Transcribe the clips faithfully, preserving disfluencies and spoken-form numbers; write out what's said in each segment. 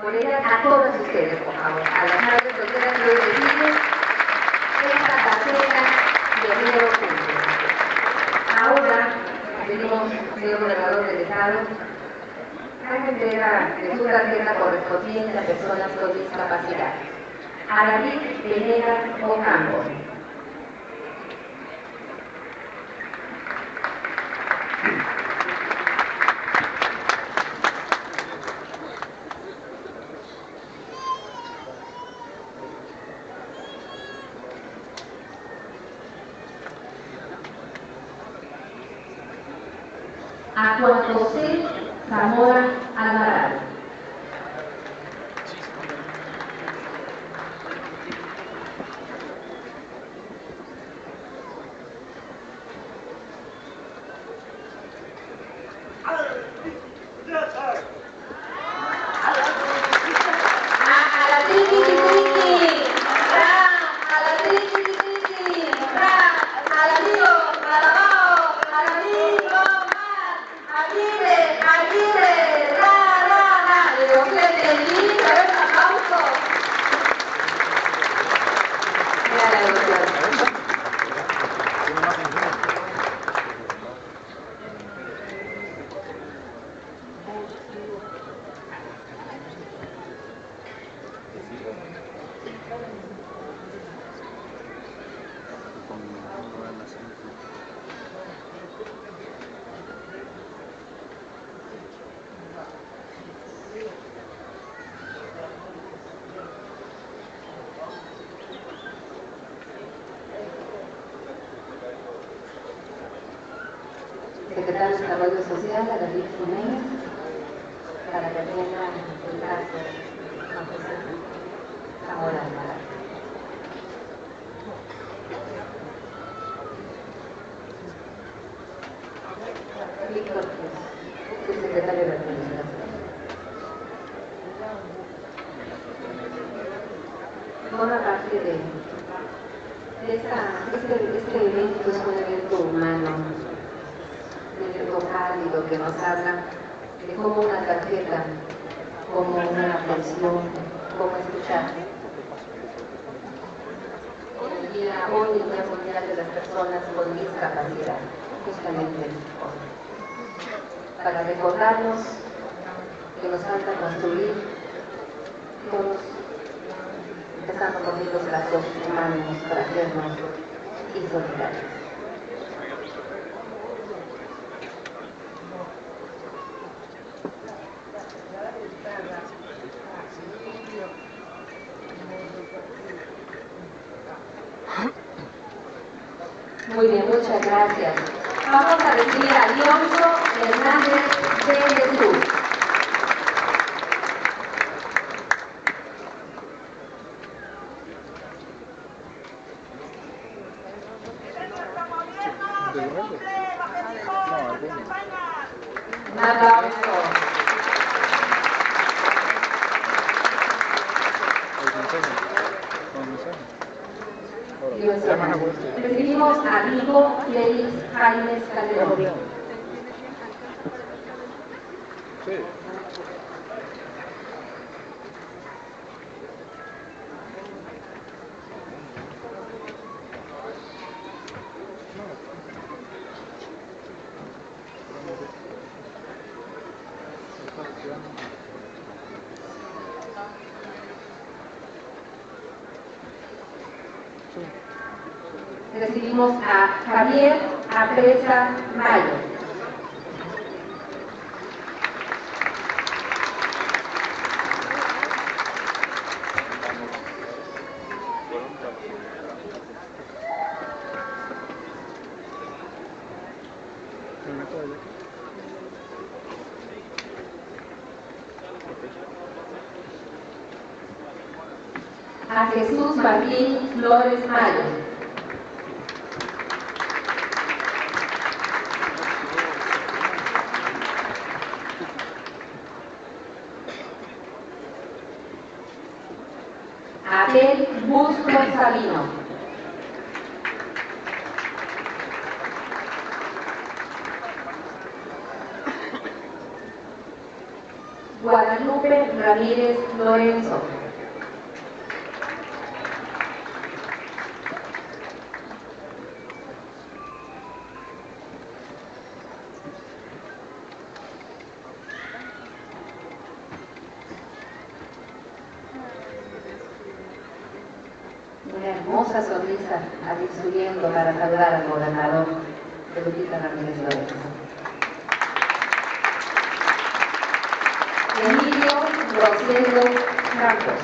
poner a todas ustedes, por favor, a las madres solteras y los niños, esta faceta de dinero público. Ahora tenemos, señor Gobernador del Estado, la entrega de su tarjeta correspondiente a personas con discapacidad. A David Venera Ocampo. A Juan José Zamora Alvarado. Secretario de Desarrollo Social, a David Jiménez, para que tenga el caso a José Zamora Alvarado. Víctor, el secretario de Administración. Toda parte de, de esta, este, este evento es un evento humano, cálido, que nos habla de cómo una tarjeta, como una atención, cómo escuchar. El día hoy, el Día Mundial de las Personas con Discapacidad, justamente para recordarnos que nos falta construir todos, empezando con los lazos humanos, fraternos y solidarios. Muy bien, muchas gracias. Vamos a recibir a Alonso Hernández de León. Recibimos a Vico Felix, Jaime Calderón. Sí. Recibimos a Javier Apresa Mayo. A Jesús Martín Flores Mayo. Salino Guadalupe Guadalupe Ramírez Lorenzo. Una hermosa sonrisa allí subiendo para saludar al gobernador de Lupita Ramírez López. Emilio Roxel Campos.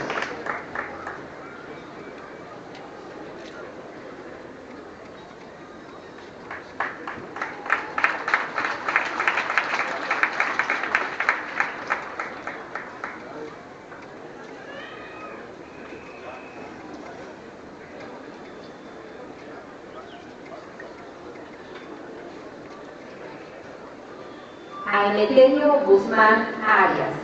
Ameletio Guzmán Arias.